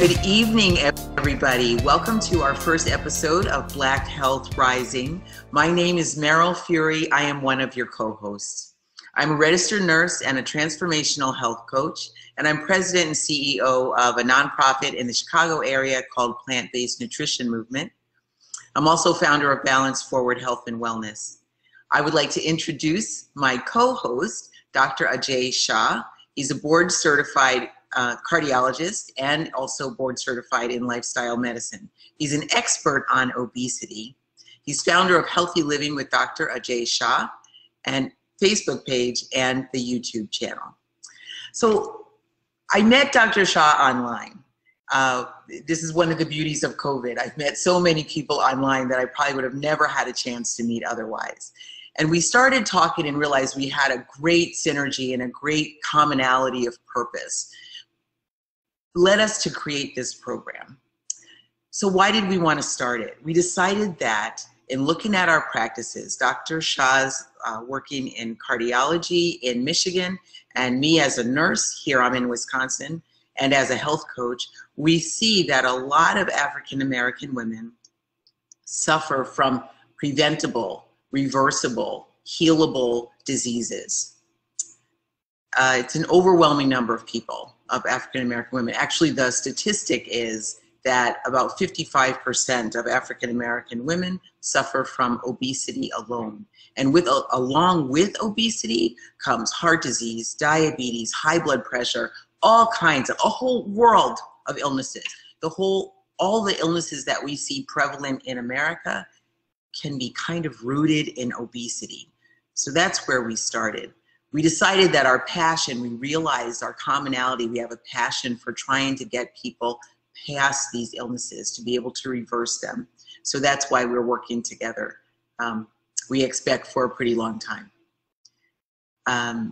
Good evening, everybody. Welcome to our first episode of Black Health Rising. My name is Meryl Fury. I am one of your co-hosts. I'm a registered nurse and a transformational health coach, and I'm president and CEO of a nonprofit in the Chicago area called Plant-Based Nutrition Movement. I'm also founder of Balance Forward Health and Wellness. I would like to introduce my co-host, Dr. Ajay Shah. He's a board-certified cardiologist and also board certified in lifestyle medicine. He's an expert on obesity. He's founder of Healthy Living with Dr. Ajay Shah and Facebook page and the YouTube channel. So I met Dr. Shah online. This is one of the beauties of COVID. I've met so many people online that I probably would have never had a chance to meet otherwise. And we started talking and realized we had a great synergy and a great commonality of purpose. Led us to create this program. So why did we want to start it? We decided that in looking at our practices, Dr. Shah's working in cardiology in Michigan, and me as a nurse here, I'm in Wisconsin, and as a health coach, we see that a lot of African American women suffer from preventable, reversible, healable diseases. It's an overwhelming number of people, of African American women. Actually, the statistic is that about 55% of African American women suffer from obesity alone. And along with obesity comes heart disease, diabetes, high blood pressure, all kinds of, a whole world of illnesses. All the illnesses that we see prevalent in America can be kind of rooted in obesity. So that's where we started. We decided that our passion, we realized our commonality, we have a passion for trying to get people past these illnesses, to be able to reverse them. So that's why we're working together. We expect for a pretty long time.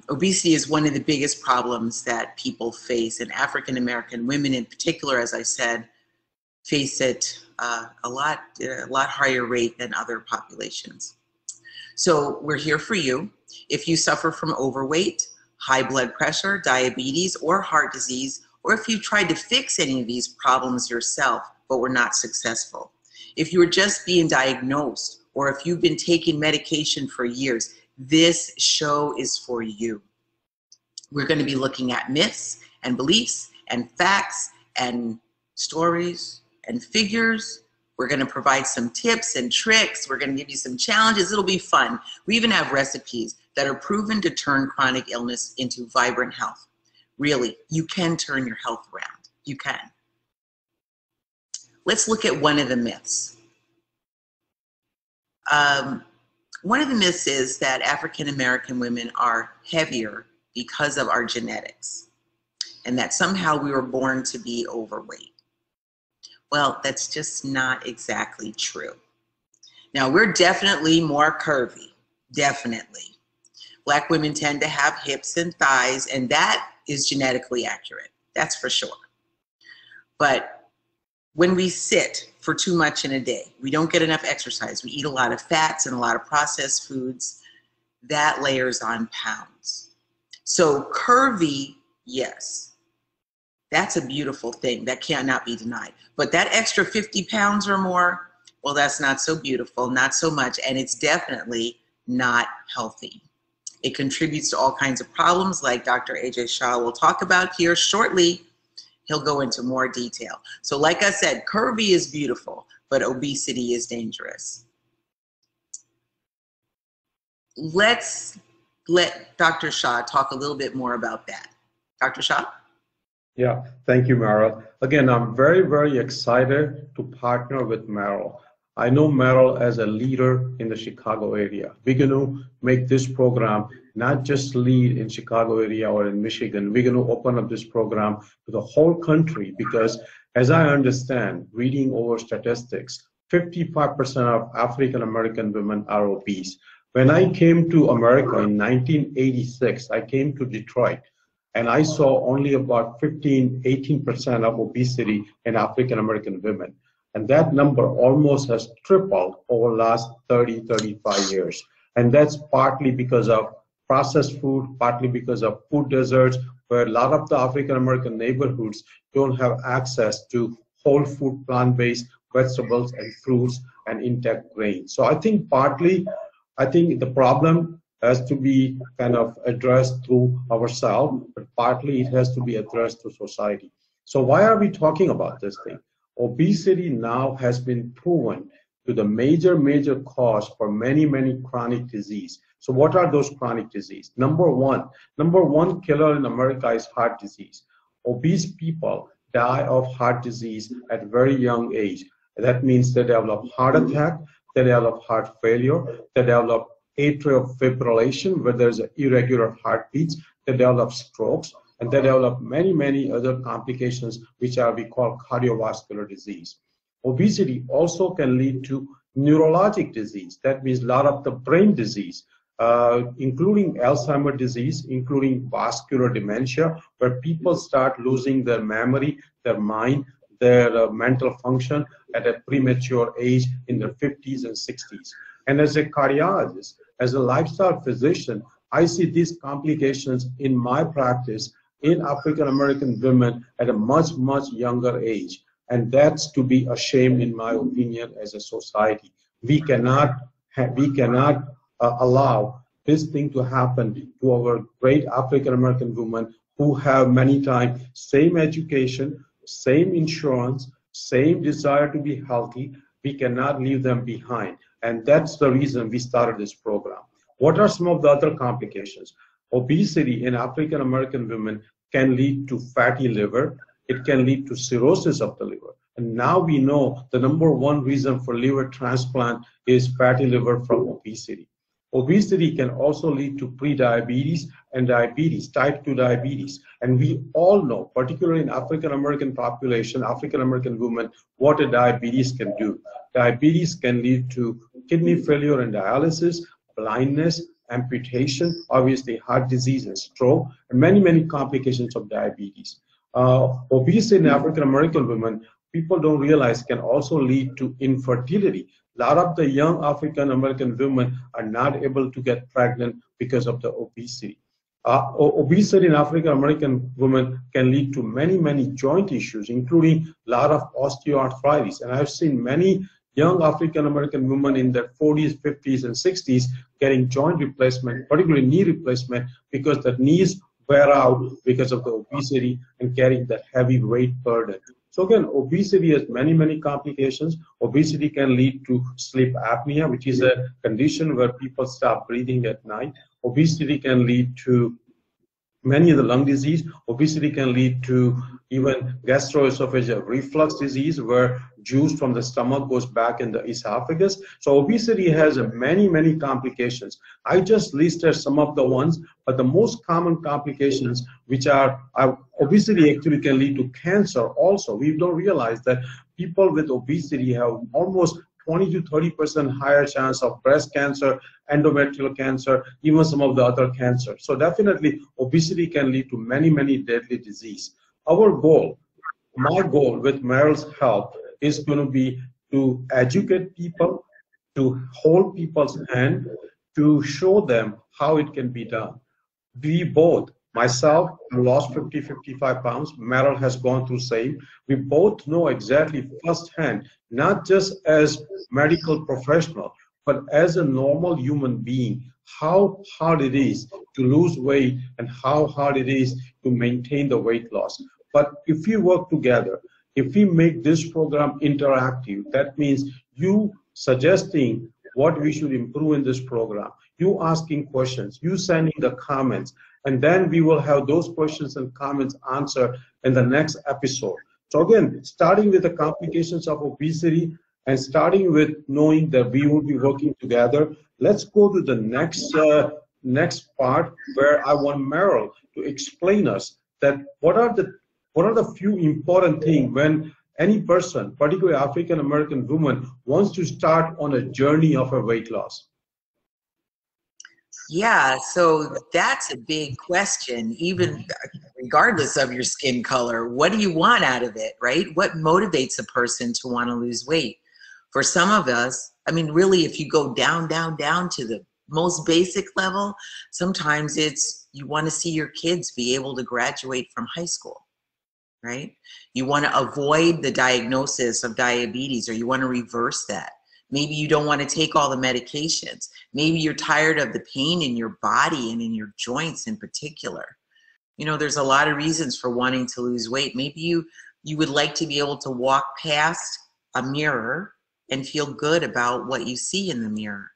Obesity is one of the biggest problems that people face, and African American women in particular, as I said, face it a lot higher rate than other populations. So we're here for you. If you suffer from overweight, high blood pressure, diabetes, or heart disease, or if you've tried to fix any of these problems yourself but were not successful, if you were just being diagnosed, or if you've been taking medication for years, this show is for you. We're going to be looking at myths and beliefs and facts and stories and figures. We're going to provide some tips and tricks. We're going to give you some challenges. It'll be fun. We even have recipes that are proven to turn chronic illness into vibrant health. Really, you can turn your health around. You can. Let's look at one of the myths. One of the myths is that African American women are heavier because of our genetics, and that somehow we were born to be overweight. Well, that's just not exactly true. Now, we're definitely more curvy, definitely. Black women tend to have hips and thighs, and that is genetically accurate, that's for sure. But when we sit for too much in a day, we don't get enough exercise, we eat a lot of fats and a lot of processed foods, that layers on pounds. So curvy, yes. That's a beautiful thing, that cannot be denied. But that extra 50 pounds or more, well, that's not so beautiful, not so much, and it's definitely not healthy. It contributes to all kinds of problems like Dr. Ajay Shah will talk about here shortly. He'll go into more detail. So like I said, curvy is beautiful, but obesity is dangerous. Let's let Dr. Shah talk a little bit more about that. Dr. Shah? Yeah, thank you, Meryl. Again, I'm very, very excited to partner with Meryl. I know Meryl as a leader in the Chicago area. We're going to make this program not just lead in Chicago area or in Michigan. We're going to open up this program to the whole country because, as I understand, reading over statistics, 55% of African American women are obese. When I came to America in 1986, I came to Detroit. And I saw only about 18% of obesity in African American women. And that number almost has tripled over the last 30, 35 years. And that's partly because of processed food, partly because of food deserts, where a lot of the African American neighborhoods don't have access to whole food, plant-based vegetables and fruits and intact grain. So I think partly, I think the problem has to be kind of addressed through ourselves, but partly it has to be addressed through society. So why are we talking about this thing? Obesity now has been proven to the major cause for many chronic disease. So what are those chronic disease? Number one killer in America is heart disease. Obese people die of heart disease at very young age. That means they develop heart attack, they develop heart failure, they develop atrial fibrillation where there's irregular heartbeats, they develop strokes, and they develop many other complications which we call cardiovascular disease. Obesity also can lead to neurologic disease. That means a lot of the brain disease, including Alzheimer's disease, including vascular dementia, where people start losing their memory, their mind, their mental function at a premature age in their 50s and 60s. And as a cardiologist, as a lifestyle physician, I see these complications in my practice in African American women at a much younger age. And that's to be ashamed, in my opinion, as a society. We cannot allow this thing to happen to our great African American women who have many times same education, same insurance, same desire to be healthy. We cannot leave them behind. And that's the reason we started this program. What are some of the other complications? Obesity in African American women can lead to fatty liver. It can lead to cirrhosis of the liver. And now we know the number one reason for liver transplant is fatty liver from obesity. Obesity can also lead to prediabetes and diabetes, type 2 diabetes. And we all know, particularly in African American population, African American women, what a diabetes can do. Diabetes can lead to kidney failure and dialysis, blindness, amputation, obviously heart disease and stroke, and many complications of diabetes. Obesity in African American women, people don't realize, can also lead to infertility. A lot of the young African American women are not able to get pregnant because of the obesity. Obesity in African American women can lead to many joint issues, including a lot of osteoarthritis. And I've seen many young African American women in their 40s, 50s, and 60s getting joint replacement, particularly knee replacement, because the knees wear out because of the obesity and carrying that heavy weight burden. So again, obesity has many complications. Obesity can lead to sleep apnea, which is a condition where people stop breathing at night. Obesity can lead to many of the lung disease. Obesity can lead to even gastroesophageal reflux disease, where juice from the stomach goes back in the esophagus. So obesity has many complications. I just listed some of the ones, but the most common complications, which are obesity actually can lead to cancer also. We don't realize that people with obesity have almost 20 to 30% higher chance of breast cancer, endometrial cancer, even some of the other cancers. So definitely obesity can lead to many deadly disease. Our goal, my goal with Meryl's help, is going to be to educate people, to hold people's hand, to show them how it can be done. We both, myself, lost 50, 55 pounds. Meryl has gone through same. We both know exactly firsthand, not just as medical professional, but as a normal human being, how hard it is to lose weight and how hard it is to maintain the weight loss. But if we work together, if we make this program interactive, that means you suggesting what we should improve in this program, you asking questions, you sending the comments, and then we will have those questions and comments answered in the next episode. So again, starting with the complications of obesity and starting with knowing that we will be working together, let's go to the next part where I want Meryl to explain us that what are the few important things when any person, particularly African American woman, wants to start on a journey of a weight loss? Yeah, so that's a big question, even regardless of your skin color. What do you want out of it, right? What motivates a person to want to lose weight? For some of us, I mean, really, if you go down to the most basic level, sometimes it's you want to see your kids be able to graduate from high school, right? You want to avoid the diagnosis of diabetes, or you want to reverse that. Maybe you don't want to take all the medications. Maybe you're tired of the pain in your body and in your joints in particular. You know, there's a lot of reasons for wanting to lose weight. Maybe you would like to be able to walk past a mirror and feel good about what you see in the mirror.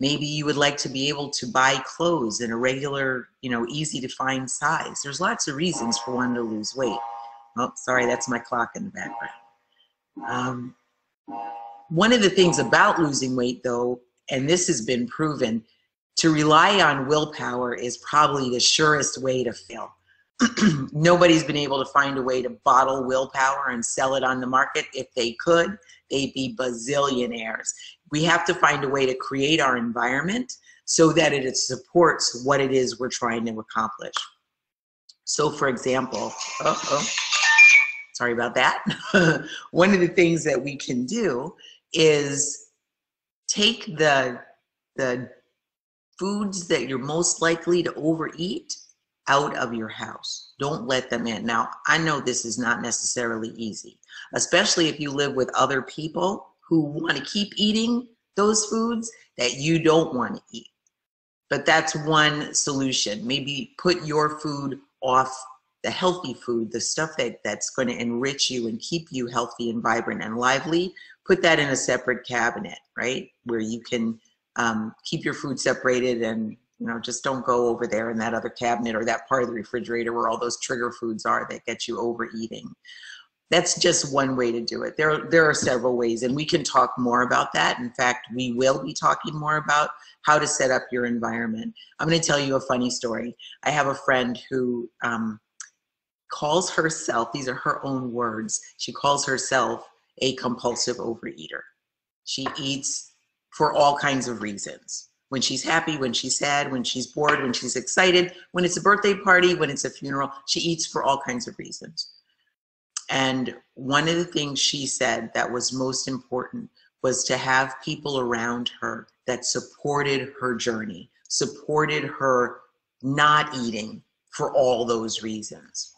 Maybe you would like to be able to buy clothes in a regular, you know, easy to find size. There's lots of reasons for wanting to lose weight. Oh, sorry, that's my clock in the background. One of the things about losing weight, though, and this has been proven, to rely on willpower is probably the surest way to fail. Nobody's been able to find a way to bottle willpower and sell it on the market. If they could, they'd be bazillionaires. We have to find a way to create our environment so that it supports what it is we're trying to accomplish. So, for example, sorry about that. One of the things that we can do is take the foods that you're most likely to overeat out of your house. Don't let them in. Now, I know this is not necessarily easy, especially if you live with other people who want to keep eating those foods that you don't want to eat. But that's one solution. Maybe put your food off the healthy food, the stuff that's going to enrich you and keep you healthy and vibrant and lively. Put that in a separate cabinet, right? Where you can keep your food separated and, you know, just don't go over there in that other cabinet or that part of the refrigerator where all those trigger foods are that get you overeating. That's just one way to do it. There are several ways, and we can talk more about that. In fact, we will be talking more about how to set up your environment. I'm going to tell you a funny story. I have a friend who calls herself, these are her own words, she calls herself a compulsive overeater. She eats for all kinds of reasons. When she's happy, when she's sad, when she's bored, when she's excited, when it's a birthday party, when it's a funeral, she eats for all kinds of reasons. And one of the things she said that was most important was to have people around her that supported her journey, supported her not eating for all those reasons.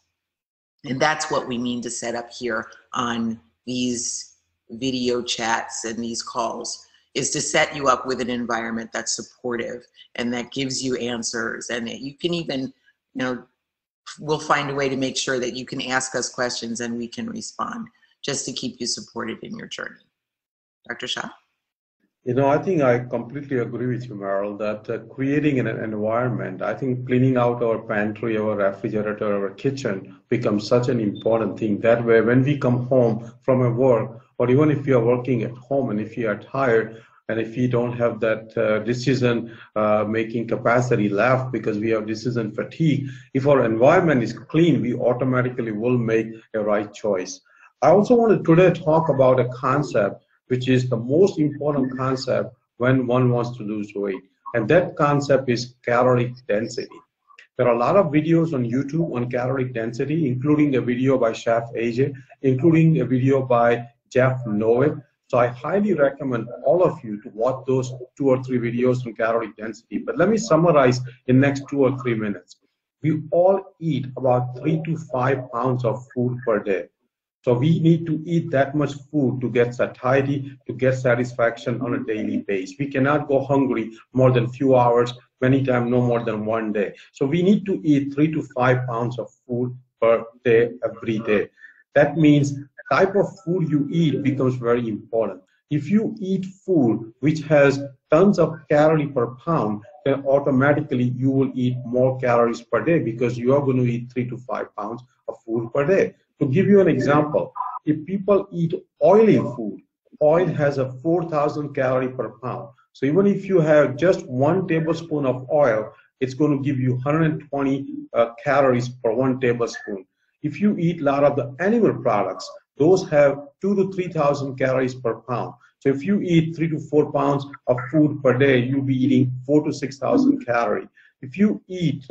And that's what we mean to set up here on these video chats and these calls, is to set you up with an environment that's supportive and that gives you answers, and that you can even, you know, we'll find a way to make sure that you can ask us questions and we can respond, just to keep you supported in your journey. Dr. Shah? You know, I think I completely agree with you, Meryl, that creating an environment, I think cleaning out our pantry, our refrigerator, our kitchen becomes such an important thing. That way, when we come home from a work, or even if you are working at home and if you are tired and if you don't have that decision-making capacity left because we have decision fatigue, if our environment is clean, we automatically will make a right choice. I also want to today talk about a concept which is the most important concept when one wants to lose weight, and that concept is caloric density. There are a lot of videos on YouTube on caloric density, including a video by Chef AJ, including a video by Jeff Novick. So I highly recommend all of you to watch those 2 or 3 videos on caloric density. But let me summarize in next 2 or 3 minutes. We all eat about 3 to 5 pounds of food per day. So we need to eat that much food to get satiety, to get satisfaction on a daily basis. We cannot go hungry more than few hours, many times no more than one day. So we need to eat 3 to 5 pounds of food per day, every day. That means type of food you eat becomes very important. If you eat food which has tons of calories per pound, then automatically you will eat more calories per day because you are going to eat 3 to 5 pounds of food per day. To give you an example, if people eat oily food, oil has a 4,000 calories per pound. So even if you have just 1 tablespoon of oil, it's going to give you 120 calories per 1 tablespoon. If you eat a lot of the animal products, those have 2,000 to 3,000 calories per pound. So if you eat 3 to 4 pounds of food per day, you'll be eating 4,000 to 6,000 calories. If you eat,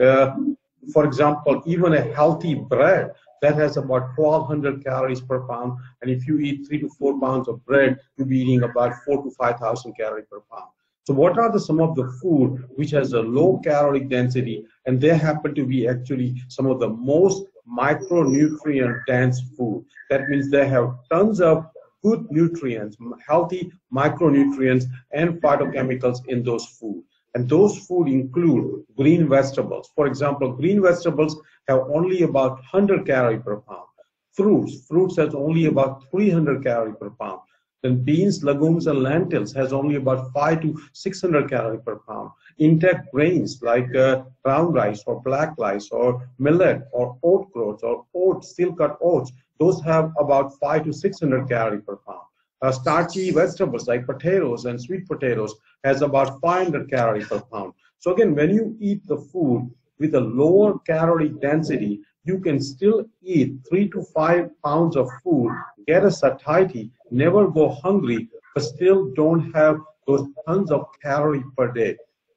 for example, even a healthy bread, that has about 1,200 calories per pound. And if you eat 3 to 4 pounds of bread, you'll be eating about 4,000 to 5,000 calories per pound. So what are the some of the food which has a low caloric density, and they happen to be actually some of the most micronutrient dense food? That means they have tons of good nutrients, healthy micronutrients and phytochemicals in those foods. And those food include green vegetables. For example, green vegetables have only about 100 calories per pound. Fruits has only about 300 calories per pound. Then beans, legumes, and lentils has only about 500 to 600 calories per pound. Intact grains like brown rice or black rice or millet or oat groats or oats, steel-cut oats, those have about 500 to 600 calories per pound. Starchy vegetables like potatoes and sweet potatoes has about 500 calories per pound. So again, when you eat the food with a lower calorie density, you can still eat 3 to 5 pounds of food, get a satiety, never go hungry, but still don't have those tons of calories per day.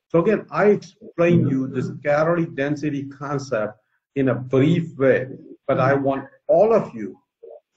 So again, I explained you this calorie density concept in a brief way, but I want all of you,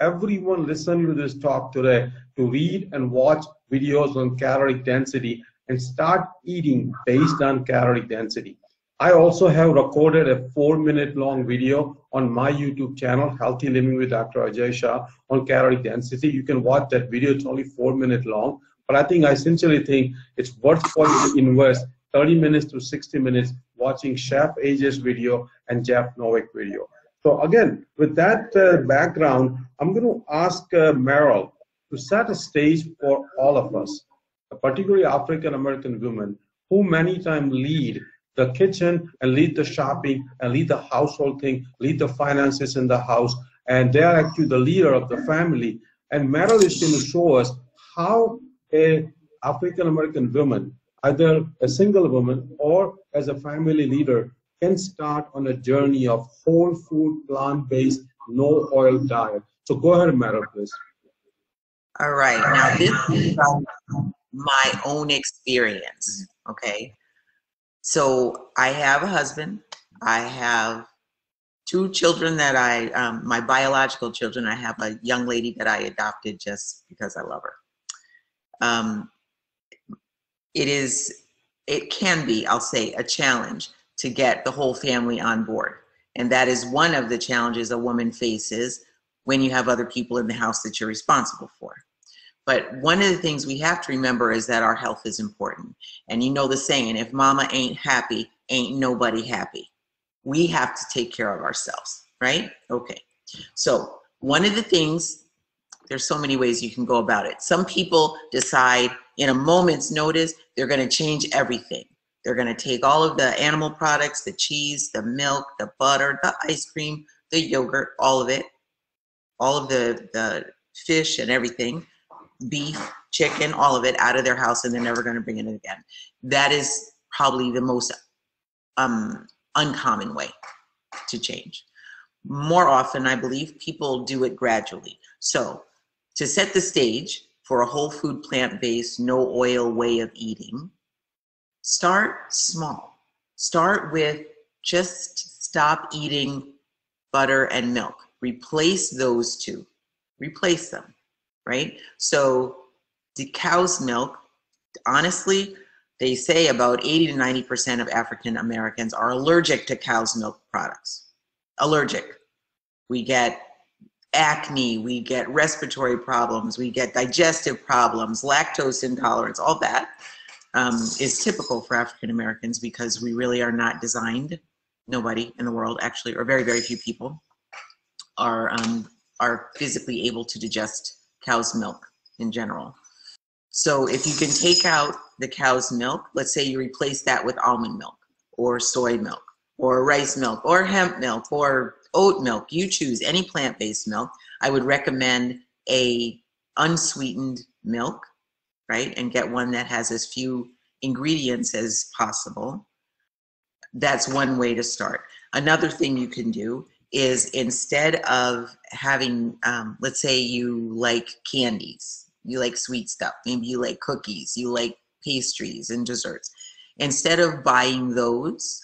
everyone listening to this talk today, to read and watch videos on calorie density and start eating based on calorie density. I also have recorded a 4-minute long video on my YouTube channel, Healthy Living with Dr. Ajay Shah, on calorie density. You can watch that video. It's only 4 minutes long, but I sincerely think it's worth for you to invest 30 minutes to 60 minutes watching Chef AJ's video and Jeff Novick video. So again, with that background, I'm going to ask Meryl to set a stage for all of us, particularly African-American women, who many times lead the kitchen and lead the shopping and lead the household thing, lead the finances in the house, and they are actually the leader of the family. And Meryl is going to show us how a African-American woman, either a single woman or as a family leader, can start on a journey of whole food, plant-based, no oil diet. So go ahead, Meryl, please. All right, now this is my own experience, okay? So I have a husband. I have 2 children that my biological children. I have a young lady that I adopted just because I love her. It can be, I'll say, a challenge to get the whole family on board. And that is one of the challenges a woman faces when you have other people in the house that you're responsible for. But one of the things we have to remember is that our health is important. And you know the saying, if mama ain't happy, ain't nobody happy. We have to take care of ourselves, right? Okay, so one of the things, there's so many ways you can go about it. Some people decide in a moment's notice, they're gonna change everything. They're gonna take all of the animal products, the cheese, the milk, the butter, the ice cream, the yogurt, all of it, all of the fish and everything, beef, chicken, all of it out of their house, and they're never going to bring it in again. That is probably the most uncommon way to change. More often, I believe, people do it gradually. So to set the stage for a whole food, plant-based, no oil way of eating, start small. Start with just stop eating butter and milk. Replace those two. Replace them. Right? So the cow's milk, honestly, they say about 80 to 90% of African Americans are allergic to cow's milk products. Allergic. We get acne, we get respiratory problems, we get digestive problems, lactose intolerance, all that is typical for African Americans because we really are not designed. Nobody in the world actually, or very, very few people are physically able to digest cow's milk in general. So if you can take out the cow's milk, let's say you replace that with almond milk or soy milk or rice milk or hemp milk or oat milk, you choose any plant-based milk. I would recommend a unsweetened milk, right? And get one that has as few ingredients as possible. That's one way to start. Another thing you can do is instead of having, let's say you like candies, you like sweet stuff, maybe you like cookies, you like pastries and desserts. Instead of buying those,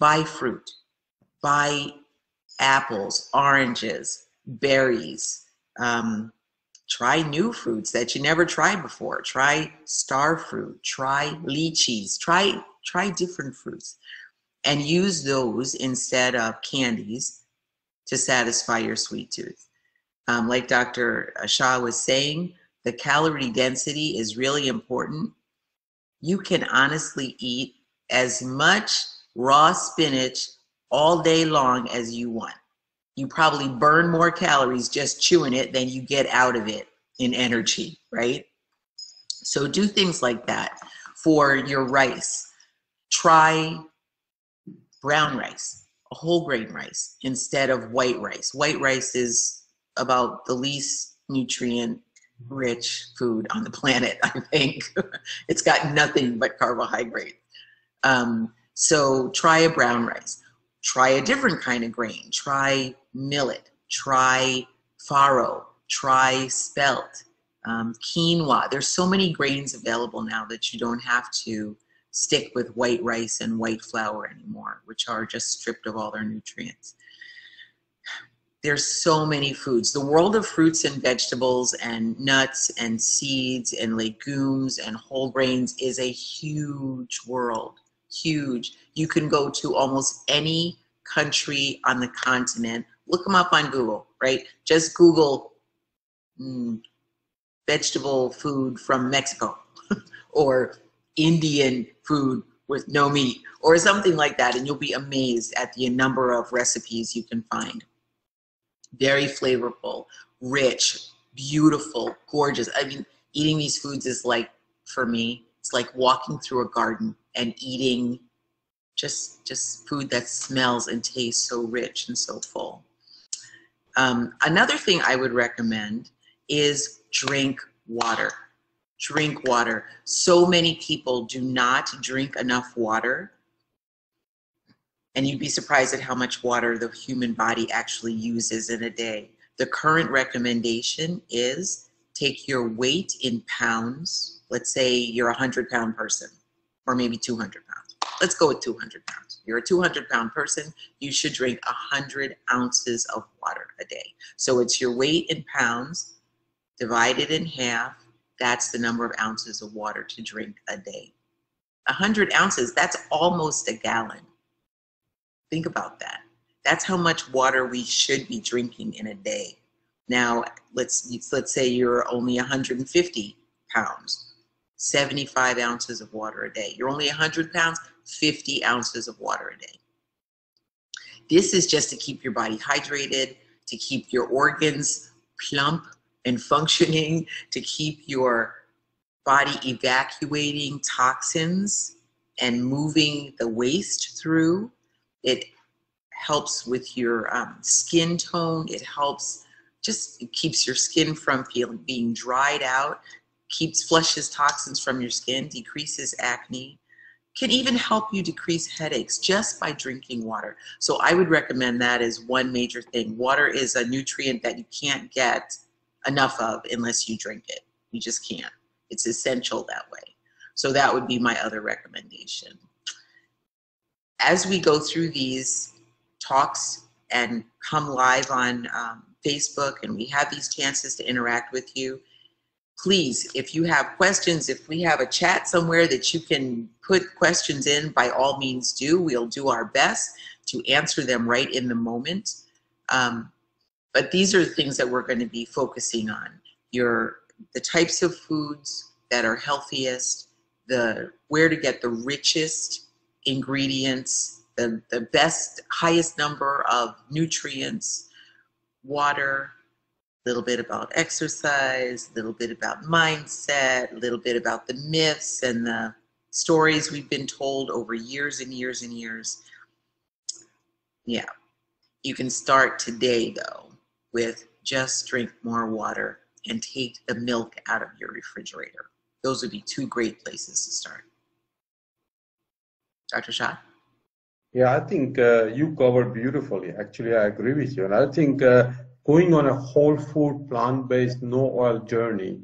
buy fruit, buy apples, oranges, berries, Try new fruits that you never tried before. Try star fruit, try lychees, try different fruits, and use those instead of candies to satisfy your sweet tooth. Like Dr. Shah was saying, the calorie density is really important. You can honestly eat as much raw spinach all day long as you want. You probably burn more calories just chewing it than you get out of it in energy, right? So do things like that. For your rice, try brown rice, whole grain rice instead of white rice. White rice is about the least nutrient rich food on the planet, I think. It's got nothing but carbohydrate. So try a brown rice. Try a different kind of grain. Try millet, try farro, try spelt, quinoa. There's so many grains available now that you don't have to stick with white rice and white flour anymore, which are just stripped of all their nutrients. There's so many foods. The world of fruits and vegetables and nuts and seeds and legumes and whole grains is a huge world. Huge. You can go to almost any country on the continent. Look them up on Google, right? Just Google vegetable food from Mexico or Indian food with no meat or something like that, and you'll be amazed at the number of recipes you can find. Very flavorful, rich, beautiful, gorgeous. I mean, eating these foods is like, for me, it's like walking through a garden and eating just food that smells and tastes so rich and so full. Another thing I would recommend is drink water. Drink water. So many people do not drink enough water, and you'd be surprised at how much water the human body actually uses in a day. The current recommendation is take your weight in pounds. Let's say you're a 100-pound person, or maybe 200 pounds. Let's go with 200 pounds. You're a 200-pound person, you should drink 100 ounces of water a day. So it's your weight in pounds divided in half. That's the number of ounces of water to drink a day. 100 ounces, that's almost a gallon. Think about that. That's how much water we should be drinking in a day. Now, let's say you're only 150 pounds. 75 ounces of water a day. You're only 100 pounds, 50 ounces of water a day. This is just to keep your body hydrated, to keep your organs plump and functioning, to keep your body evacuating toxins and moving the waste through. It helps with your skin tone. It helps, it keeps your skin from being dried out. Flushes toxins from your skin, decreases acne, can even help you decrease headaches just by drinking water. So I would recommend that as one major thing. Water is a nutrient that you can't get enough of unless you drink it. You just can't. It's essential that way. So that would be my other recommendation. As we go through these talks and come live on Facebook, and we have these chances to interact with you, please, if you have questions, if we have a chat somewhere that you can put questions in, by all means do. We'll do our best to answer them right in the moment. But these are the things that we're going to be focusing on. The types of foods that are healthiest, where to get the richest ingredients, the best, highest number of nutrients, water, a little bit about exercise, a little bit about mindset, a little bit about the myths and the stories we've been told over years and years and years. Yeah, you can start today though with just drink more water and take the milk out of your refrigerator. Those would be two great places to start. Dr. Shah? Yeah, I think you covered beautifully. Actually, I agree with you. And I think going on a whole food, plant-based, no oil journey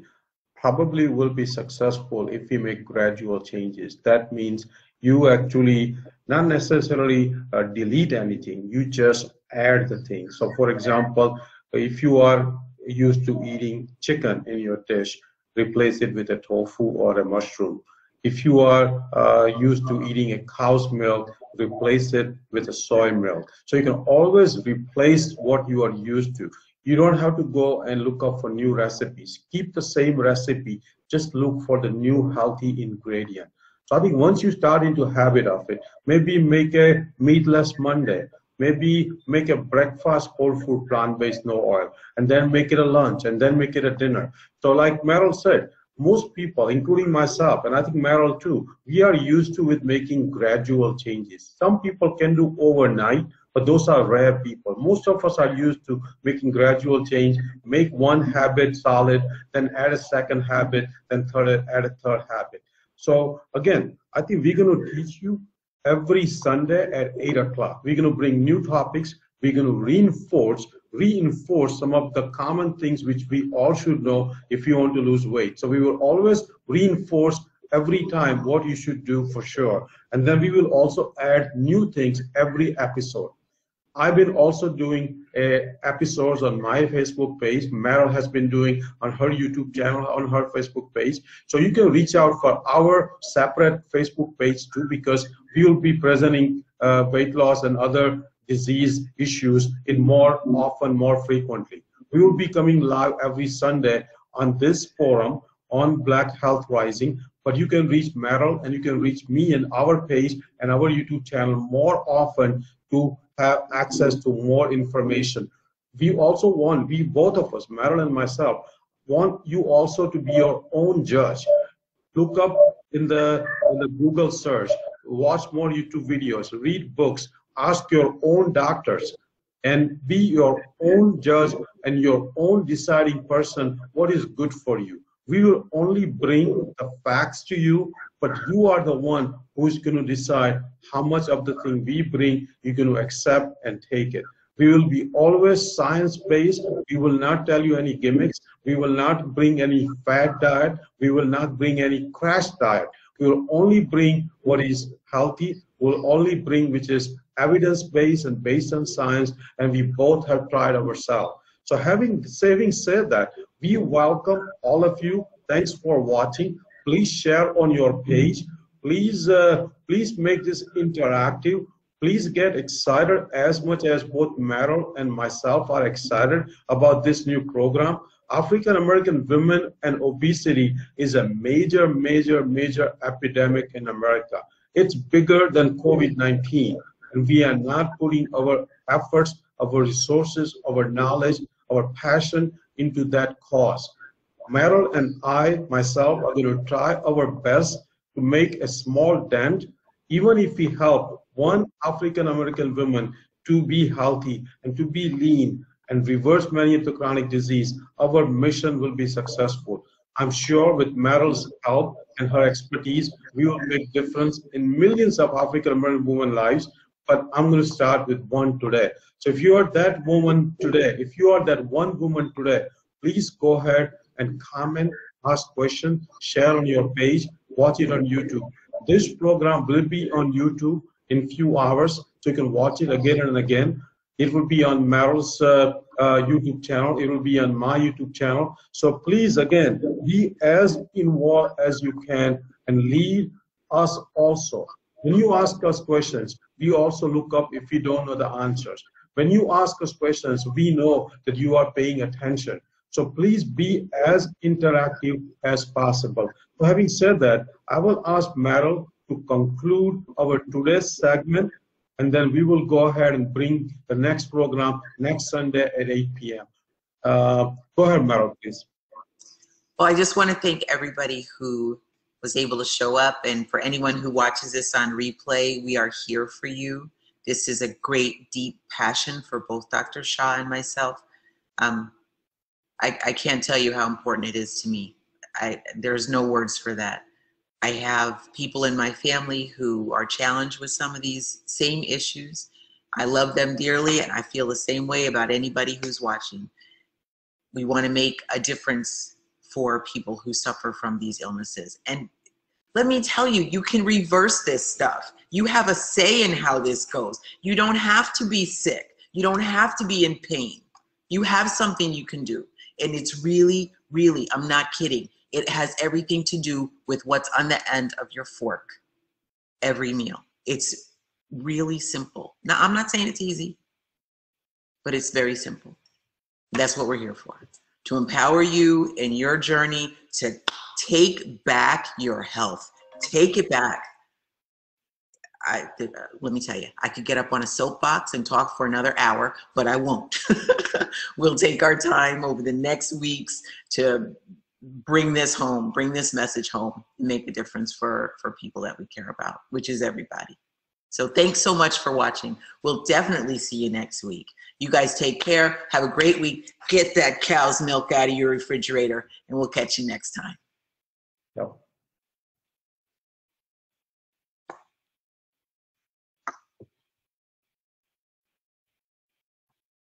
probably will be successful if we make gradual changes. That means you actually not necessarily delete anything, you just add the thing. So for example, if you are used to eating chicken in your dish, replace it with a tofu or a mushroom. If you are used to eating a cow's milk, replace it with a soy milk. So you can always replace what you are used to. You don't have to go and look up for new recipes. Keep the same recipe, just look for the new healthy ingredient. So I think once you start into a habit of it, maybe make a meatless Monday, maybe make a breakfast whole food plant-based no oil, and then make it a lunch, and then make it a dinner. So like Meryl said, most people, including myself, and I think Meryl too, we are used to with making gradual changes. Some people can do overnight, but those are rare people. Most of us are used to making gradual change, make one habit solid, then add a second habit, then third, add a third habit. So again, I think we're going to teach you every Sunday at 8 o'clock. We're going to bring new topics. We're going to reinforce some of the common things which we all should know if you want to lose weight. So we will always reinforce every time what you should do for sure. And then we will also add new things every episode. I've been also doing episodes on my Facebook page. Meryl has been doing on her YouTube channel, on her Facebook page. So you can reach out for our separate Facebook page too, because we will be presenting weight loss and other disease issues in more frequently. We will be coming live every Sunday on this forum on Black Health Rising, but you can reach Meryl and you can reach me and our page and our YouTube channel more often to have access to more information. We also want, we both of us, Meryl and myself, want you also to be your own judge. Look up in the Google search, watch more YouTube videos, read books, ask your own doctors, and be your own judge and your own deciding person what is good for you. We will only bring the facts to you, but you are the one who's going to decide how much of the thing we bring you're going to accept and take it. We will be always science-based. We will not tell you any gimmicks. We will not bring any fad diet. We will not bring any crash diet. We will only bring what is healthy. We'll only bring which is evidence-based and based on science, and we both have tried ourselves. So having said that, we welcome all of you. Thanks for watching. Please share on your page. Please, please make this interactive. Please get excited as much as both Meryl and myself are excited about this new program. African-American women and obesity is a major, major, major epidemic in America. It's bigger than COVID-19. And we are not putting our efforts, our resources, our knowledge, our passion into that cause. Meryl and I, myself, are going to try our best to make a small dent, even if we help one African-American woman to be healthy and to be lean and reverse many of the chronic disease, our mission will be successful. I'm sure with Meryl's help and her expertise, we will make difference in millions of African-American women's lives. But I'm going to start with one today. So if you are that woman today, if you are that one woman today, please go ahead and comment, ask questions, share on your page, watch it on YouTube. This program will be on YouTube in few hours, so you can watch it again and again. It will be on Meryl's YouTube channel. It will be on my YouTube channel. So please, again, be as involved as you can and lead us also. When you ask us questions, we also look up if we don't know the answers. When you ask us questions, we know that you are paying attention. So please be as interactive as possible. So having said that, I will ask Meryl to conclude our today's segment, and then we will go ahead and bring the next program next Sunday at 8 p.m. Go ahead, Meryl, please. Well, I just want to thank everybody who was able to show up, and for anyone who watches this on replay, we are here for you. This is a great, deep passion for both Dr. Shah and myself. I can't tell you how important it is to me. There's no words for that. I have people in my family who are challenged with some of these same issues. I love them dearly, and I feel the same way about anybody who's watching. We want to make a difference for people who suffer from these illnesses. And let me tell you, you can reverse this stuff. You have a say in how this goes. You don't have to be sick. You don't have to be in pain. You have something you can do. And it's really, really, I'm not kidding. It has everything to do with what's on the end of your fork every meal. It's really simple. Now, I'm not saying it's easy, but it's very simple. That's what we're here for, to empower you in your journey to take back your health. Take it back. Let me tell you, I could get up on a soapbox and talk for another hour, but I won't. We'll take our time over the next weeks to bring this home, bring this message home, and make a difference for people that we care about, which is everybody. So thanks so much for watching. We'll definitely see you next week. You guys take care. Have a great week. Get that cow's milk out of your refrigerator, and we'll catch you next time.